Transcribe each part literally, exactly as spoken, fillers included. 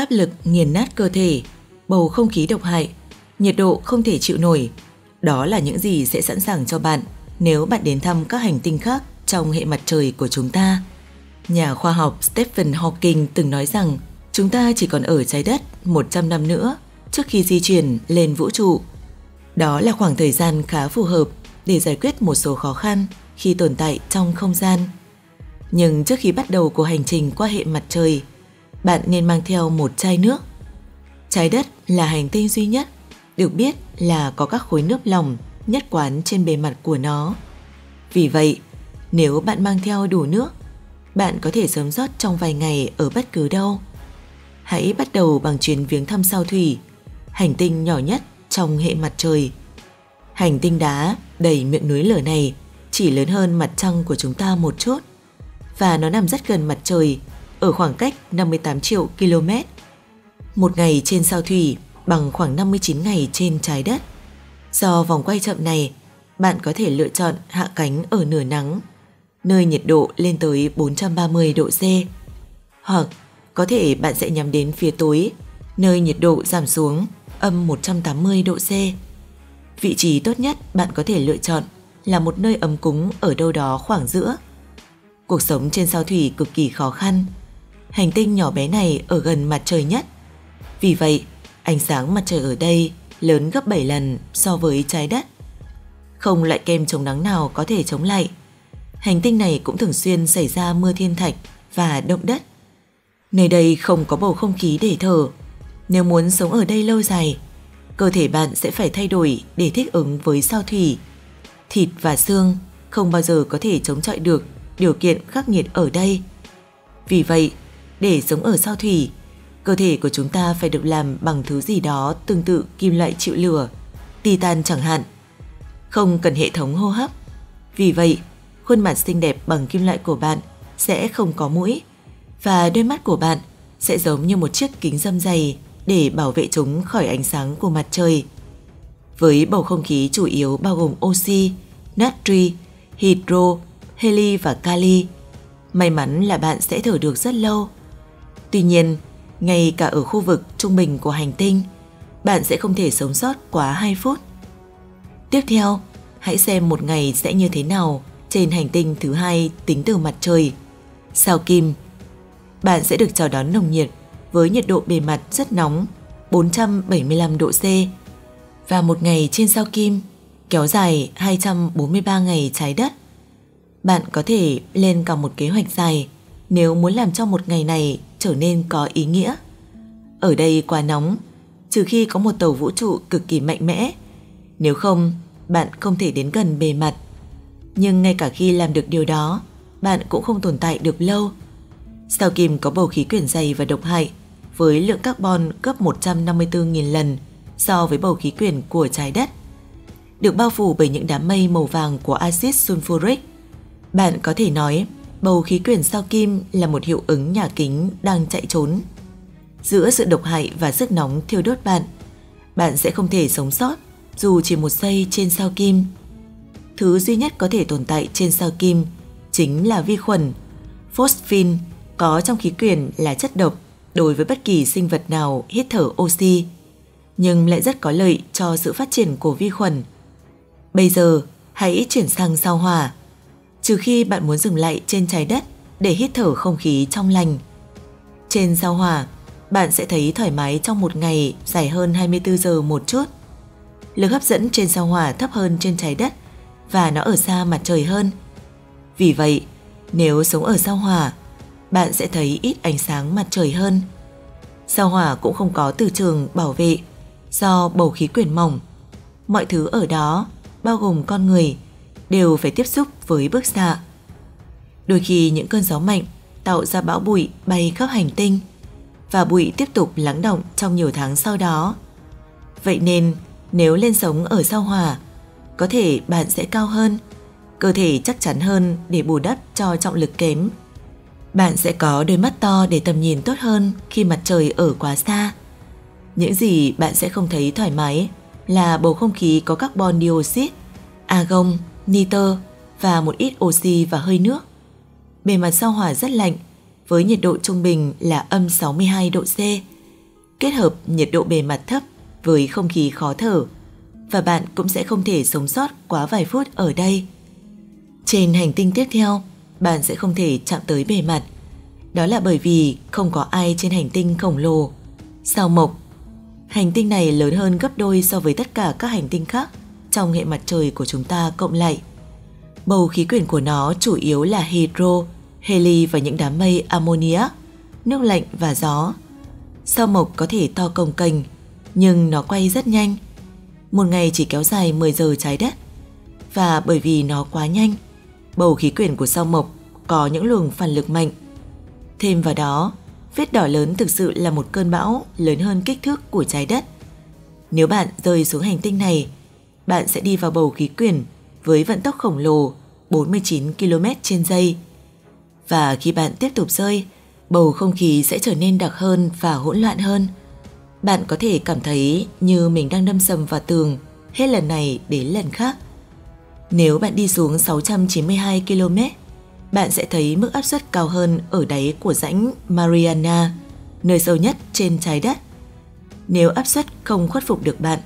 áp lực nghiền nát cơ thể, bầu không khí độc hại, nhiệt độ không thể chịu nổi. Đó là những gì sẽ sẵn sàng cho bạn nếu bạn đến thăm các hành tinh khác trong hệ mặt trời của chúng ta. Nhà khoa học Stephen Hawking từng nói rằng chúng ta chỉ còn ở trái đất một trăm năm nữa trước khi di chuyển lên vũ trụ. Đó là khoảng thời gian khá phù hợp để giải quyết một số khó khăn khi tồn tại trong không gian. Nhưng trước khi bắt đầu cuộc hành trình qua hệ mặt trời, bạn nên mang theo một chai nước. Trái đất là hành tinh duy nhất được biết là có các khối nước lỏng nhất quán trên bề mặt của nó. Vì vậy, nếu bạn mang theo đủ nước, bạn có thể sống sót trong vài ngày ở bất cứ đâu. Hãy bắt đầu bằng chuyến viếng thăm sao Thủy, hành tinh nhỏ nhất trong hệ mặt trời. Hành tinh đá đầy miệng núi lửa này chỉ lớn hơn mặt trăng của chúng ta một chút, và nó nằm rất gần mặt trời, ở khoảng cách năm mươi tám triệu ki lô mét. Một ngày trên sao Thủy bằng khoảng năm mươi chín ngày trên trái đất. Do vòng quay chậm này, bạn có thể lựa chọn hạ cánh ở nửa nắng, nơi nhiệt độ lên tới bốn trăm ba mươi độ C. Hoặc có thể bạn sẽ nhắm đến phía tối, nơi nhiệt độ giảm xuống âm một trăm tám mươi độ C. Vị trí tốt nhất bạn có thể lựa chọn là một nơi ấm cúng ở đâu đó khoảng giữa. Cuộc sống trên sao Thủy cực kỳ khó khăn. Hành tinh nhỏ bé này ở gần mặt trời nhất. Vì vậy, ánh sáng mặt trời ở đây lớn gấp bảy lần so với trái đất. Không loại kem chống nắng nào có thể chống lại. Hành tinh này cũng thường xuyên xảy ra mưa thiên thạch và động đất. Nơi đây không có bầu không khí để thở. Nếu muốn sống ở đây lâu dài, cơ thể bạn sẽ phải thay đổi để thích ứng với sao Thủy. Thịt và xương không bao giờ có thể chống chọi được điều kiện khắc nghiệt ở đây. Vì vậy, để sống ở sao Thủy, cơ thể của chúng ta phải được làm bằng thứ gì đó tương tự kim loại chịu lửa, titan chẳng hạn. Không cần hệ thống hô hấp. Vì vậy, khuôn mặt xinh đẹp bằng kim loại của bạn sẽ không có mũi, và đôi mắt của bạn sẽ giống như một chiếc kính râm dày để bảo vệ chúng khỏi ánh sáng của mặt trời. Với bầu không khí chủ yếu bao gồm oxy, natri, hydro, heli và kali, may mắn là bạn sẽ thở được rất lâu. Tuy nhiên, ngay cả ở khu vực trung bình của hành tinh, bạn sẽ không thể sống sót quá hai phút. Tiếp theo, hãy xem một ngày sẽ như thế nào trên hành tinh thứ hai tính từ mặt trời, sao Kim. Bạn sẽ được chào đón nồng nhiệt với nhiệt độ bề mặt rất nóng, bốn trăm bảy mươi lăm độ C. Và một ngày trên sao Kim kéo dài hai trăm bốn mươi ba ngày trái đất. Bạn có thể lên cả một kế hoạch dài nếu muốn làm cho một ngày này trở nên có ý nghĩa. Ở đây quá nóng, trừ khi có một tàu vũ trụ cực kỳ mạnh mẽ. Nếu không, bạn không thể đến gần bề mặt. Nhưng ngay cả khi làm được điều đó, bạn cũng không tồn tại được lâu. Sao Kim có bầu khí quyển dày và độc hại, với lượng carbon gấp một trăm năm mươi tư nghìn lần so với bầu khí quyển của trái đất. Được bao phủ bởi những đám mây màu vàng của axit sulfuric, bạn có thể nói bầu khí quyển sao Kim là một hiệu ứng nhà kính đang chạy trốn. Giữa sự độc hại và sức nóng thiêu đốt bạn, bạn sẽ không thể sống sót dù chỉ một giây trên sao Kim. Thứ duy nhất có thể tồn tại trên sao Kim chính là vi khuẩn. Phosphine có trong khí quyển là chất độc đối với bất kỳ sinh vật nào hít thở oxy, nhưng lại rất có lợi cho sự phát triển của vi khuẩn. Bây giờ, hãy chuyển sang sao Hỏa. Trừ khi bạn muốn dừng lại trên trái đất để hít thở không khí trong lành. Trên sao Hỏa, bạn sẽ thấy thoải mái trong một ngày dài hơn hai mươi tư giờ một chút. Lực hấp dẫn trên sao Hỏa thấp hơn trên trái đất và nó ở xa mặt trời hơn. Vì vậy, nếu sống ở sao Hỏa, bạn sẽ thấy ít ánh sáng mặt trời hơn. Sao Hỏa cũng không có từ trường bảo vệ do bầu khí quyển mỏng. Mọi thứ ở đó, bao gồm con người, đều phải tiếp xúc với bức xạ. Đôi khi những cơn gió mạnh tạo ra bão bụi bay khắp hành tinh, và bụi tiếp tục lắng đọng trong nhiều tháng sau đó. Vậy nên, nếu lên sống ở sao Hỏa, có thể bạn sẽ cao hơn, cơ thể chắc chắn hơn để bù đắp cho trọng lực kém. Bạn sẽ có đôi mắt to để tầm nhìn tốt hơn khi mặt trời ở quá xa. Những gì bạn sẽ không thấy thoải mái là bầu không khí có carbon dioxide, argon, nitơ và một ít oxy và hơi nước. Bề mặt sao Hỏa rất lạnh với nhiệt độ trung bình là âm sáu mươi hai độ C kết hợp nhiệt độ bề mặt thấp với không khí khó thở, và bạn cũng sẽ không thể sống sót quá vài phút ở đây. Trên hành tinh tiếp theo, bạn sẽ không thể chạm tới bề mặt. Đó là bởi vì không có ai trên hành tinh khổng lồ, sao Mộc. Hành tinh này lớn hơn gấp đôi so với tất cả các hành tinh khác trong hệ mặt trời của chúng ta cộng lại. Bầu khí quyển của nó chủ yếu là hydro, heli và những đám mây ammoniac, nước lạnh và gió. Sao Mộc có thể to cồng kềnh, nhưng nó quay rất nhanh. Một ngày chỉ kéo dài mười giờ trái đất. Và bởi vì nó quá nhanh, bầu khí quyển của sao Mộc có những luồng phản lực mạnh. Thêm vào đó, vết đỏ lớn thực sự là một cơn bão lớn hơn kích thước của trái đất. Nếu bạn rơi xuống hành tinh này, bạn sẽ đi vào bầu khí quyển với vận tốc khổng lồ bốn mươi chín ki lô mét trên giây. Và khi bạn tiếp tục rơi, bầu không khí sẽ trở nên đặc hơn và hỗn loạn hơn. Bạn có thể cảm thấy như mình đang đâm sầm vào tường hết lần này đến lần khác. Nếu bạn đi xuống sáu trăm chín mươi hai ki lô mét, bạn sẽ thấy mức áp suất cao hơn ở đáy của rãnh Mariana, nơi sâu nhất trên trái đất. Nếu áp suất không khuất phục được bạn,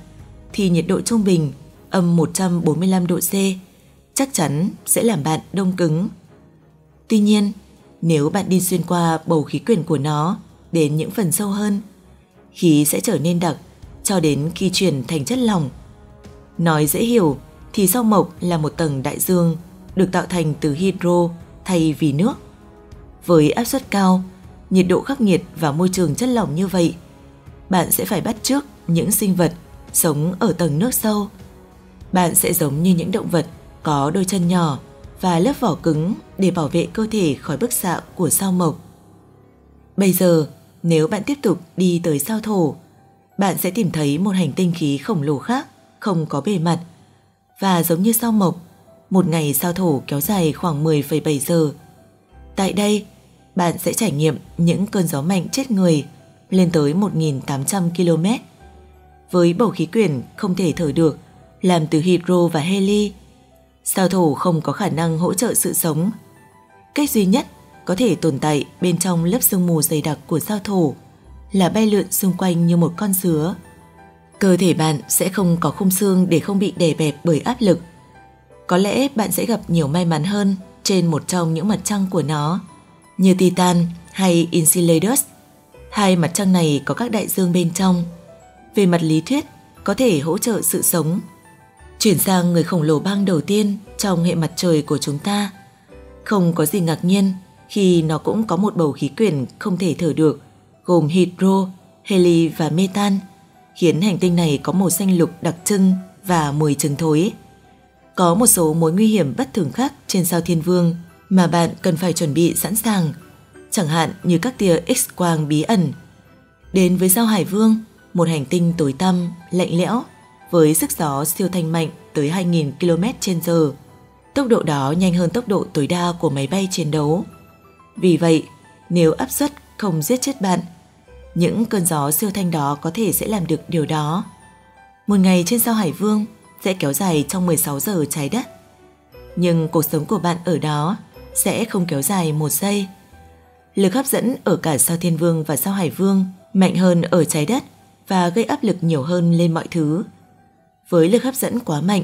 thì nhiệt độ trung bình âm một trăm bốn mươi lăm độ C chắc chắn sẽ làm bạn đông cứng. Tuy nhiên, nếu bạn đi xuyên qua bầu khí quyển của nó đến những phần sâu hơn, khí sẽ trở nên đặc cho đến khi chuyển thành chất lỏng. Nói dễ hiểu thì sao Mộc là một tầng đại dương được tạo thành từ hydro thay vì nước. Với áp suất cao, nhiệt độ khắc nghiệt và môi trường chất lỏng như vậy, bạn sẽ phải bắt chước những sinh vật sống ở tầng nước sâu. Bạn sẽ giống như những động vật có đôi chân nhỏ và lớp vỏ cứng để bảo vệ cơ thể khỏi bức xạ của sao Mộc. Bây giờ, nếu bạn tiếp tục đi tới sao Thổ, bạn sẽ tìm thấy một hành tinh khí khổng lồ khác không có bề mặt. Và giống như sao Mộc, một ngày sao Thổ kéo dài khoảng mười phẩy bảy giờ. Tại đây, bạn sẽ trải nghiệm những cơn gió mạnh chết người lên tới một nghìn tám trăm ki lô mét. Với bầu khí quyển không thể thở được, làm từ hydro và heli, sao Thổ không có khả năng hỗ trợ sự sống. Cách duy nhất có thể tồn tại bên trong lớp sương mù dày đặc của sao Thổ là bay lượn xung quanh như một con sứa. Cơ thể bạn sẽ không có khung xương để không bị đè bẹp bởi áp lực. Có lẽ bạn sẽ gặp nhiều may mắn hơn trên một trong những mặt trăng của nó, như Titan hay Enceladus. Hai mặt trăng này có các đại dương bên trong. Về mặt lý thuyết, có thể hỗ trợ sự sống. Chuyển sang người khổng lồ bang đầu tiên trong hệ mặt trời của chúng ta. Không có gì ngạc nhiên khi nó cũng có một bầu khí quyển không thể thở được, gồm hydro, heli và metan, khiến hành tinh này có màu xanh lục đặc trưng và mùi trứng thối. Có một số mối nguy hiểm bất thường khác trên sao Thiên Vương mà bạn cần phải chuẩn bị sẵn sàng, chẳng hạn như các tia X-quang bí ẩn. Đến với sao Hải Vương, một hành tinh tối tăm, lạnh lẽo, với sức gió siêu thanh mạnh tới hai nghìn ki lô mét trên giờ. Tốc độ đó nhanh hơn tốc độ tối đa của máy bay chiến đấu. Vì vậy, nếu áp suất không giết chết bạn, những cơn gió siêu thanh đó có thể sẽ làm được điều đó. Một ngày trên sao Hải Vương sẽ kéo dài trong mười sáu giờ trái đất. Nhưng cuộc sống của bạn ở đó sẽ không kéo dài một giây. Lực hấp dẫn ở cả sao Thiên Vương và sao Hải Vương mạnh hơn ở trái đất và gây áp lực nhiều hơn lên mọi thứ. Với lực hấp dẫn quá mạnh,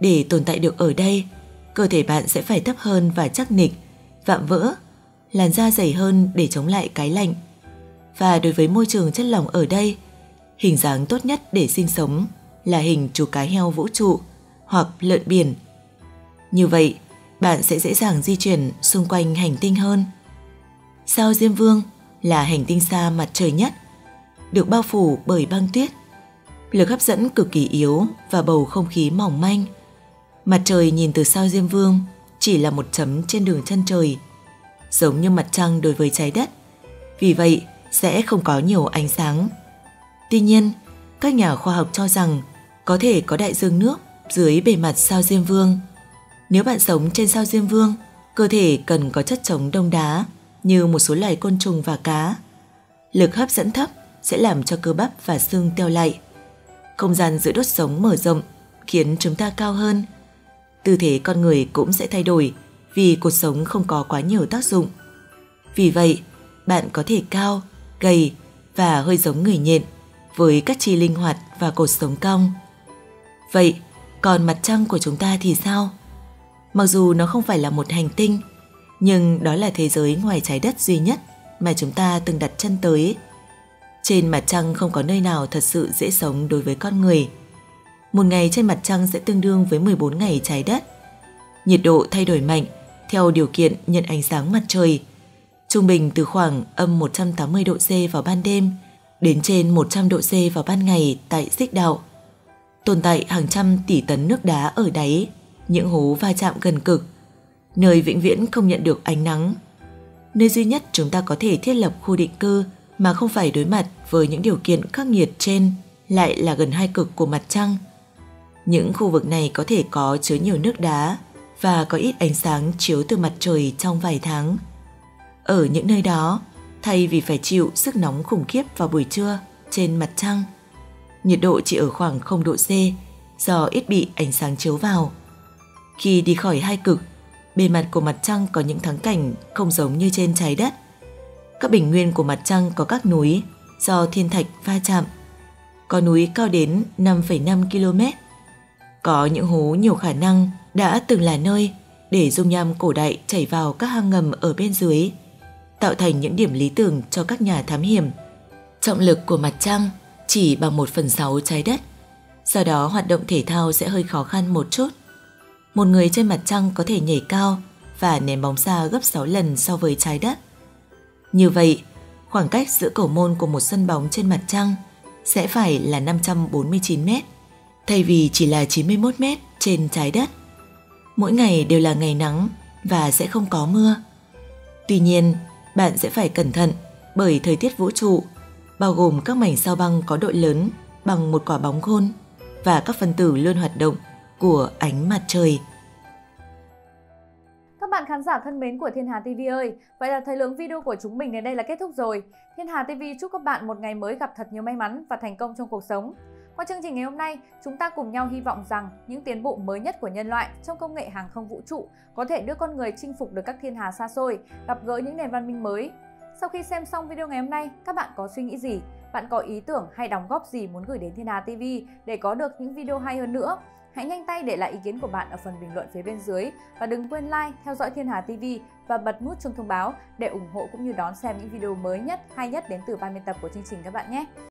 để tồn tại được ở đây, cơ thể bạn sẽ phải thấp hơn và chắc nịch, vạm vỡ, làn da dày hơn để chống lại cái lạnh. Và đối với môi trường chất lỏng ở đây, hình dáng tốt nhất để sinh sống là hình chú cá heo vũ trụ hoặc lợn biển. Như vậy, bạn sẽ dễ dàng di chuyển xung quanh hành tinh hơn. Sao Diêm Vương là hành tinh xa mặt trời nhất, được bao phủ bởi băng tuyết. Lực hấp dẫn cực kỳ yếu và bầu không khí mỏng manh. Mặt trời nhìn từ sao Diêm Vương chỉ là một chấm trên đường chân trời, giống như mặt trăng đối với trái đất. Vì vậy, sẽ không có nhiều ánh sáng. Tuy nhiên, các nhà khoa học cho rằng có thể có đại dương nước dưới bề mặt sao Diêm Vương. Nếu bạn sống trên sao Diêm Vương, cơ thể cần có chất chống đông đá như một số loài côn trùng và cá. Lực hấp dẫn thấp sẽ làm cho cơ bắp và xương teo lại. Không gian giữa đốt sống mở rộng khiến chúng ta cao hơn. Tư thế con người cũng sẽ thay đổi vì cột sống không có quá nhiều tác dụng. Vì vậy, bạn có thể cao, gầy và hơi giống người nhện, với các chi linh hoạt và cột sống cong. Vậy, còn mặt trăng của chúng ta thì sao? Mặc dù nó không phải là một hành tinh, nhưng đó là thế giới ngoài trái đất duy nhất mà chúng ta từng đặt chân tới. Trên mặt trăng không có nơi nào thật sự dễ sống đối với con người. Một ngày trên mặt trăng sẽ tương đương với mười bốn ngày trái đất. Nhiệt độ thay đổi mạnh theo điều kiện nhận ánh sáng mặt trời, trung bình từ khoảng âm một trăm tám mươi độ C vào ban đêm đến trên một trăm độ C vào ban ngày tại xích đạo. Tồn tại hàng trăm tỷ tấn nước đá ở đáy những hố va chạm gần cực, nơi vĩnh viễn không nhận được ánh nắng, nơi duy nhất chúng ta có thể thiết lập khu định cư mà không phải đối mặt với những điều kiện khắc nghiệt trên lại là gần hai cực của mặt trăng. Những khu vực này có thể có chứa nhiều nước đá và có ít ánh sáng chiếu từ mặt trời trong vài tháng. Ở những nơi đó, thay vì phải chịu sức nóng khủng khiếp vào buổi trưa trên mặt trăng, nhiệt độ chỉ ở khoảng không độ C do ít bị ánh sáng chiếu vào. Khi đi khỏi hai cực, bề mặt của mặt trăng có những thắng cảnh không giống như trên trái đất. Các bình nguyên của mặt trăng có các núi do thiên thạch va chạm, có núi cao đến năm phẩy năm ki lô mét. Có những hố nhiều khả năng đã từng là nơi để dung nham cổ đại chảy vào các hang ngầm ở bên dưới, tạo thành những điểm lý tưởng cho các nhà thám hiểm. Trọng lực của mặt trăng chỉ bằng một phần sáu trái đất, do đó hoạt động thể thao sẽ hơi khó khăn một chút. Một người trên mặt trăng có thể nhảy cao và ném bóng xa gấp sáu lần so với trái đất. Như vậy, khoảng cách giữa cầu môn của một sân bóng trên mặt trăng sẽ phải là năm trăm bốn mươi chín mét, thay vì chỉ là chín mươi mốt mét trên trái đất. Mỗi ngày đều là ngày nắng và sẽ không có mưa. Tuy nhiên, bạn sẽ phải cẩn thận bởi thời tiết vũ trụ, bao gồm các mảnh sao băng có độ lớn bằng một quả bóng gôn và các phân tử luôn hoạt động của ánh mặt trời. Các bạn khán giả thân mến của Thiên Hà ti vi ơi, vậy là thời lượng video của chúng mình đến đây là kết thúc rồi. Thiên Hà ti vi chúc các bạn một ngày mới gặp thật nhiều may mắn và thành công trong cuộc sống. Qua chương trình ngày hôm nay, chúng ta cùng nhau hy vọng rằng những tiến bộ mới nhất của nhân loại trong công nghệ hàng không vũ trụ có thể đưa con người chinh phục được các thiên hà xa xôi, gặp gỡ những nền văn minh mới. Sau khi xem xong video ngày hôm nay, các bạn có suy nghĩ gì? Bạn có ý tưởng hay đóng góp gì muốn gửi đến Thiên Hà ti vi để có được những video hay hơn nữa? Hãy nhanh tay để lại ý kiến của bạn ở phần bình luận phía bên dưới và đừng quên like, theo dõi Thiên Hà ti vi và bật nút chuông thông báo để ủng hộ cũng như đón xem những video mới nhất, hay nhất đến từ ban biên tập của chương trình các bạn nhé.